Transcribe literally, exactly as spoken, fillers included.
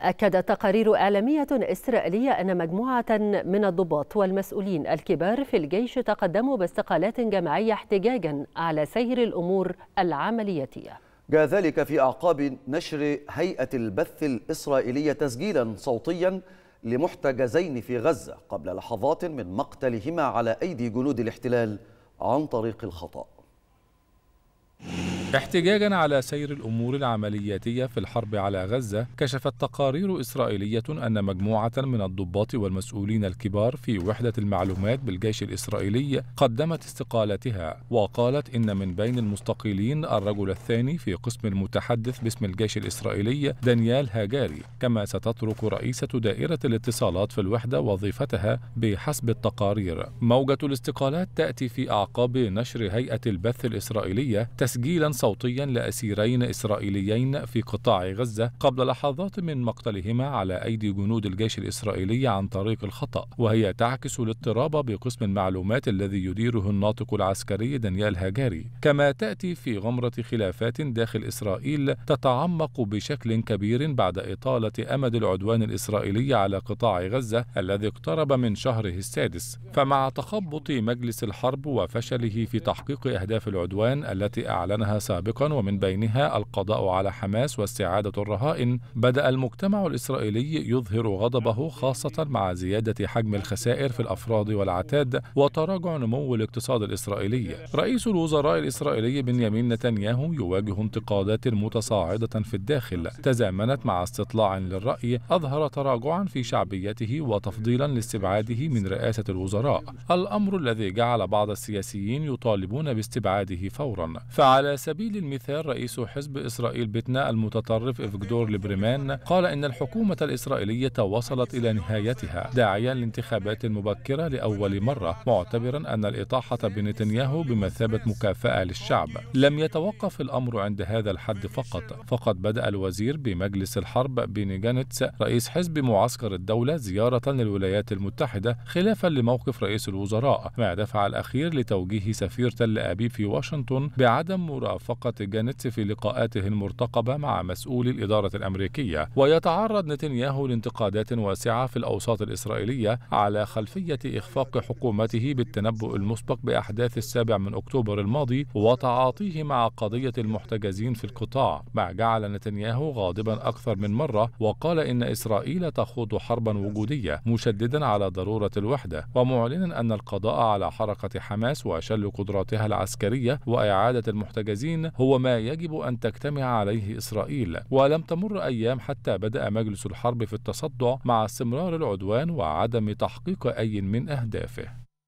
أكد تقارير إعلامية إسرائيلية أن مجموعة من الضباط والمسؤولين الكبار في الجيش تقدموا باستقالات جماعية احتجاجا على سير الأمور العملياتية. جاء ذلك في أعقاب نشر هيئة البث الإسرائيلية تسجيلا صوتيا لمحتجزين في غزة قبل لحظات من مقتلهما على أيدي جنود الاحتلال عن طريق الخطأ. احتجاجا على سير الأمور العملياتية في الحرب على غزة، كشفت تقارير إسرائيلية أن مجموعة من الضباط والمسؤولين الكبار في وحدة المعلومات بالجيش الإسرائيلي قدمت استقالتها، وقالت إن من بين المستقيلين الرجل الثاني في قسم المتحدث باسم الجيش الإسرائيلي دانيال هاجاري، كما ستترك رئيسة دائرة الاتصالات في الوحدة وظيفتها بحسب التقارير. موجة الاستقالات تأتي في أعقاب نشر هيئة البث الإسرائيلية تسجيلا صوتيا لأسيرين إسرائيليين في قطاع غزة قبل لحظات من مقتلهما على أيدي جنود الجيش الإسرائيلي عن طريق الخطأ، وهي تعكس الاضطراب بقسم المعلومات الذي يديره الناطق العسكري دانيال هاجاري، كما تأتي في غمرة خلافات داخل إسرائيل تتعمق بشكل كبير بعد إطالة أمد العدوان الإسرائيلي على قطاع غزة الذي اقترب من شهره السادس. فمع تخبط مجلس الحرب وفشله في تحقيق أهداف العدوان التي أعلنها سابقا ومن بينها القضاء على حماس واستعادة الرهائن، بدأ المجتمع الإسرائيلي يظهر غضبه، خاصة مع زيادة حجم الخسائر في الأفراد والعتاد وتراجع نمو الاقتصاد الإسرائيلي. رئيس الوزراء الإسرائيلي بنيامين نتنياهو يواجه انتقادات متصاعدة في الداخل تزامنت مع استطلاع للرأي أظهر تراجعا في شعبيته وتفضيلا لاستبعاده من رئاسة الوزراء، الأمر الذي جعل بعض السياسيين يطالبون باستبعاده فورا. فعلى سبيل على سبيل المثال رئيس حزب إسرائيل بتنا المتطرف إيفغيدور ليبرمان قال إن الحكومة الإسرائيلية وصلت إلى نهايتها، داعيا لانتخابات مبكرة لأول مرة، معتبرا أن الإطاحة بنتنياهو بمثابة مكافأة للشعب. لم يتوقف الأمر عند هذا الحد فقط، فقد بدأ الوزير بمجلس الحرب بيني جانتس رئيس حزب معسكر الدولة زيارة للولايات المتحدة خلافا لموقف رئيس الوزراء، ما دفع الأخير لتوجيه سفير تل أبيب في واشنطن بعدم مرافقة فقط جانتس في لقاءاته المرتقبة مع مسؤولي الإدارة الأمريكية. ويتعرض نتنياهو لانتقادات واسعة في الأوساط الإسرائيلية على خلفية إخفاق حكومته بالتنبؤ المسبق بأحداث السابع من أكتوبر الماضي وتعاطيه مع قضية المحتجزين في القطاع، ما جعل نتنياهو غاضبا أكثر من مرة، وقال إن إسرائيل تخوض حربا وجودية، مشددا على ضرورة الوحدة ومعلنا أن القضاء على حركة حماس وشل قدراتها العسكرية وإعادة المحتجزين هو ما يجب أن تجتمع عليه إسرائيل. ولم تمر أيام حتى بدأ مجلس الحرب في التصدع مع استمرار العدوان وعدم تحقيق أي من أهدافه.